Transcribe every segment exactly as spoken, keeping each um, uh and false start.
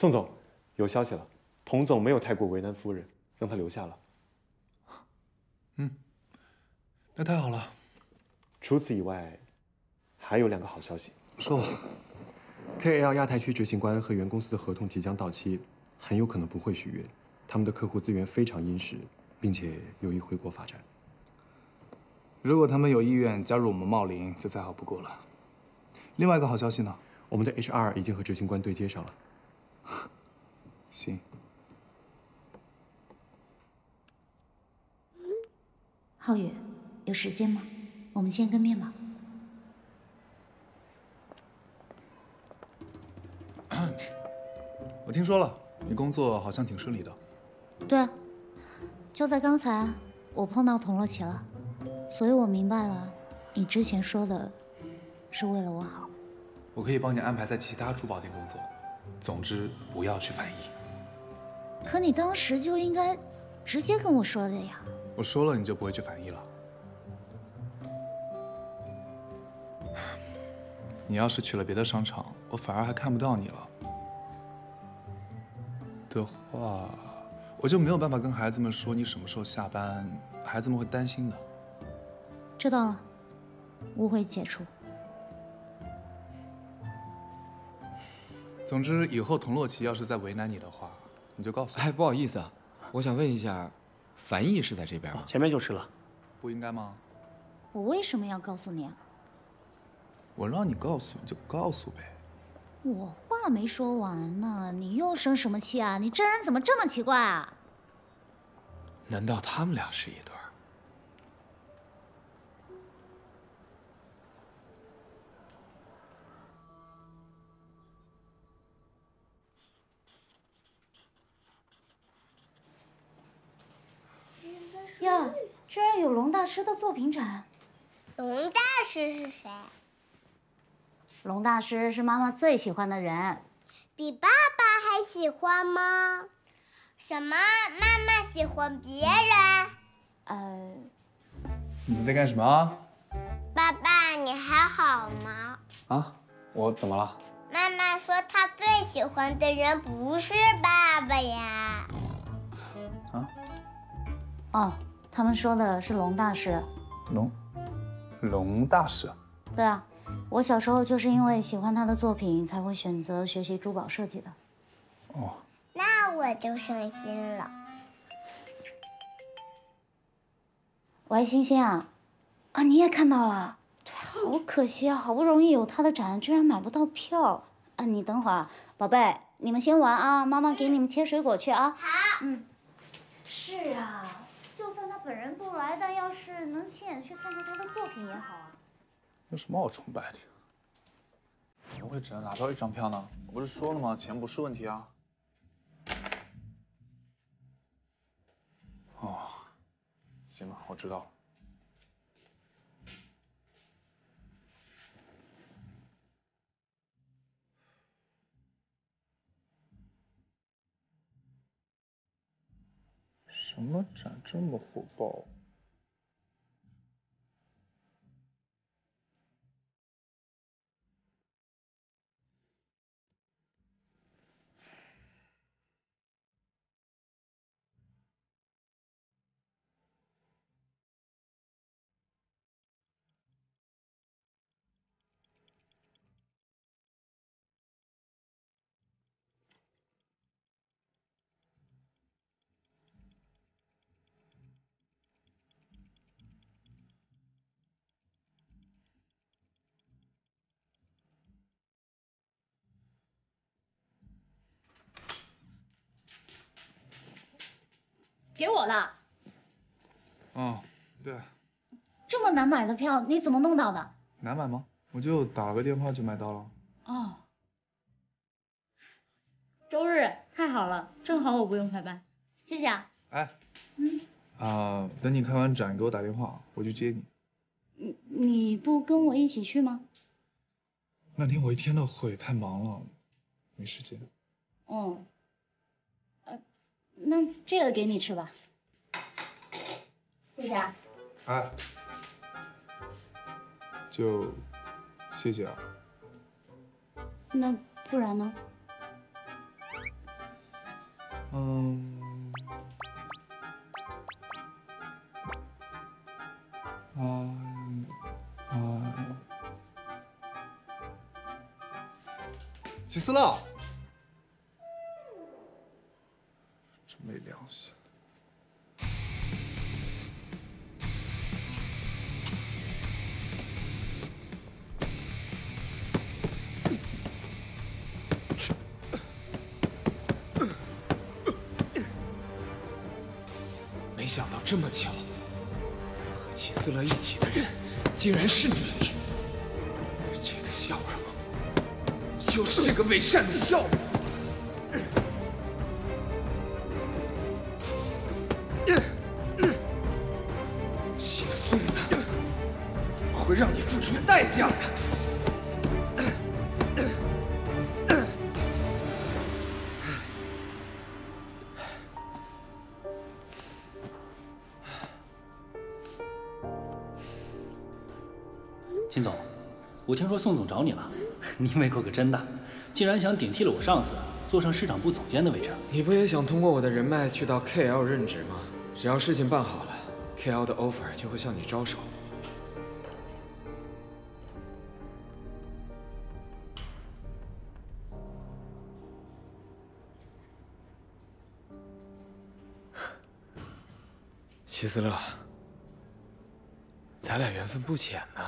宋总，有消息了，童总没有太过为难夫人，让她留下了。嗯，那太好了。除此以外，还有两个好消息。说吧。 K L 亚太区执行官和原公司的合同即将到期，很有可能不会续约。他们的客户资源非常殷实，并且有意回国发展。如果他们有意愿加入我们茂林，就再好不过了。另外一个好消息呢？我们的 H R 已经和执行官对接上了。行。皓月，有时间吗？我们见个面吧。 我听说了，你工作好像挺顺利的。对啊，就在刚才，我碰到佟洛奇了，所以我明白了，你之前说的，是为了我好。我可以帮你安排在其他珠宝店工作，总之不要去翻译。可你当时就应该直接跟我说的呀。我说了，你就不会去翻译了。你要是去了别的商场，我反而还看不到你了。 的话，我就没有办法跟孩子们说你什么时候下班，孩子们会担心的。知道了，误会解除。总之，以后佟洛奇要是再为难你的话，你就告诉他。哎，不好意思啊，我想问一下，樊毅是在这边吗？前面就是了，不应该吗？我为什么要告诉你啊？我让你告诉你就告诉呗。 我话没说完呢，你又生什么气啊？你这人怎么这么奇怪啊？难道他们俩是一对儿？呀，居然有龙大师的作品展！龙大师是谁？ 龙大师是妈妈最喜欢的人，比爸爸还喜欢吗？什么？妈妈喜欢别人？呃，你们在干什么？爸爸，你还好吗？啊，我怎么了？妈妈说她最喜欢的人不是爸爸呀。啊？哦，他们说的是龙大师。龙，龙大师？对啊。 我小时候就是因为喜欢他的作品，才会选择学习珠宝设计的。哦，那我就省心了。喂，星星啊，啊，你也看到了？对，好可惜啊，好不容易有他的展，居然买不到票。啊，你等会儿，宝贝，你们先玩啊，妈妈给你们切水果去啊。好。嗯。是啊，就算他本人不来，但要是能亲眼去看看他的作品也好啊。 有什么好崇拜的？怎么会只能拿到一张票呢？我不是说了吗？钱不是问题啊。哦，行了，我知道了。什么展这么火爆？ 给我了。哦，对。这么难买的票，你怎么弄到的？难买吗？我就打了个电话就买到了。哦。周日，太好了，正好我不用排班，谢谢啊。哎。嗯。啊、呃，等你看完展给我打电话，我去接你。你你不跟我一起去吗？那天我一天的会，太忙了，没时间。哦。 那这个给你吃吧，谢谢啊。哎，就谢谢啊。那不然呢？嗯，啊啊，起司了，真没良心。 没想到这么巧，和齐思乐一起的人竟然是你！这个笑容，就是这个伪善的笑容。 秦总，我听说宋总找你了，你胃口可真大，竟然想顶替了我上司，坐上市场部总监的位置。你不也想通过我的人脉去到 K L 任职吗？只要事情办好了 ，K L 的 offer 就会向你招手。齐思乐，咱俩缘分不浅呐。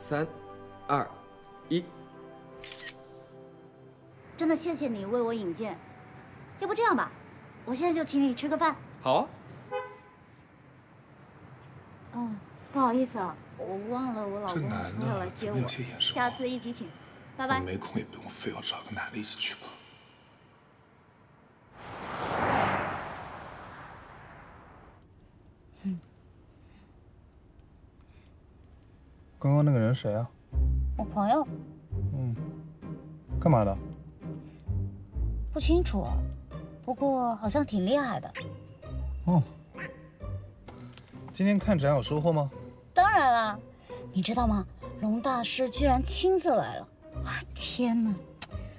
三，二，一。真的谢谢你为我引荐，要不这样吧，我现在就请你吃个饭。好啊。嗯，不好意思啊，我忘了我老公说要来接我，下次一起请，拜拜。没空也不用非要找个男的一起去吧。 刚刚那个人谁啊？我朋友。嗯，干嘛的？不清楚，不过好像挺厉害的。哦，今天看展有收获吗？当然啦，你知道吗？龙大师居然亲自来了！哇，天哪！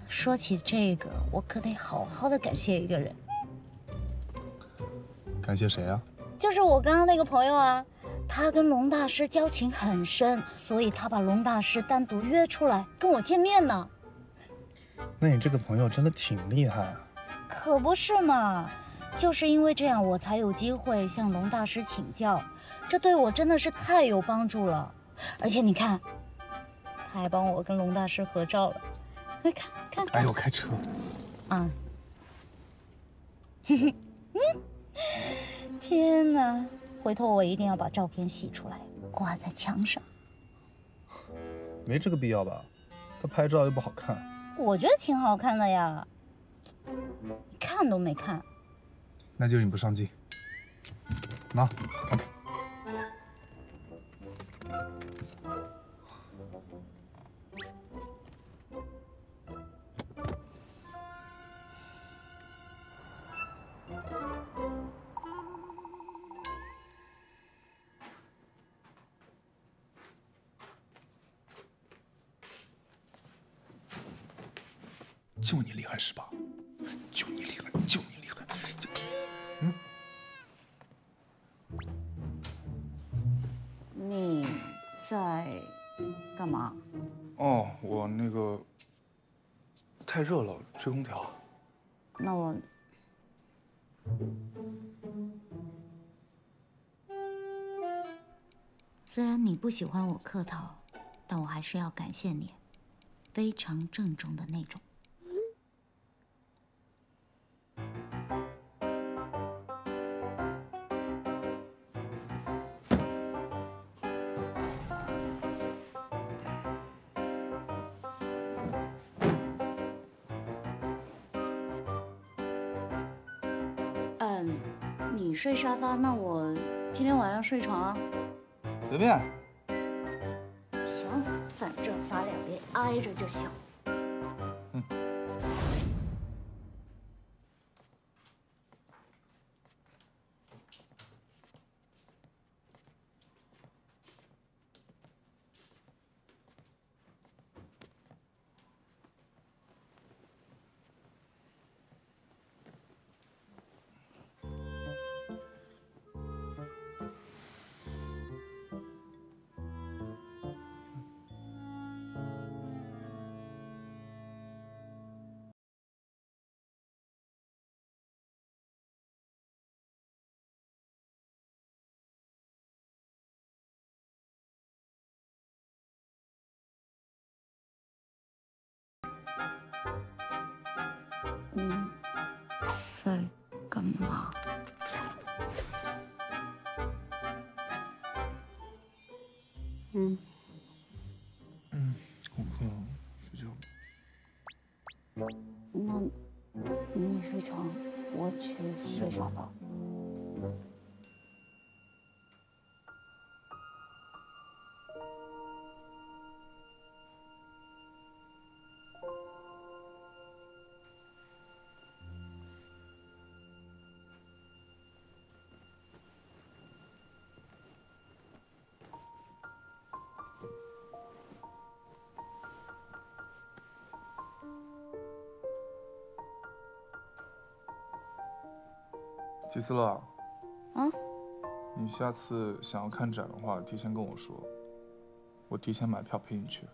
说起这个，我可得好好的感谢一个人。感谢谁啊？就是我刚刚那个朋友啊。 他跟龙大师交情很深，所以他把龙大师单独约出来跟我见面呢。那你这个朋友真的挺厉害啊！可不是嘛，就是因为这样，我才有机会向龙大师请教，这对我真的是太有帮助了。而且你看，他还帮我跟龙大师合照了。快看，看看！哎呦，开车！啊！嘿嘿，嗯，天哪！回头我一定要把照片洗出来，挂在墙上。没这个必要吧？他拍照又不好看。我觉得挺好看的呀，看都没看。那就是你不上镜。拿，看看。就你厉害是吧？就你厉害，就你厉害，就嗯。你在干嘛？哦，我那个太热了，吹空调。那我虽然你不喜欢我客套，但我还是要感谢你，非常郑重的那种。 你睡沙发，那我今天晚上睡床啊。随便。行，反正咱俩别挨着就行。嗯。嗯，在干嘛？嗯嗯，我困了，睡觉吧。那你睡床，我去睡沙发。吉斯乐，啊，嗯、你下次想要看展的话，提前跟我说，我提前买票陪你去。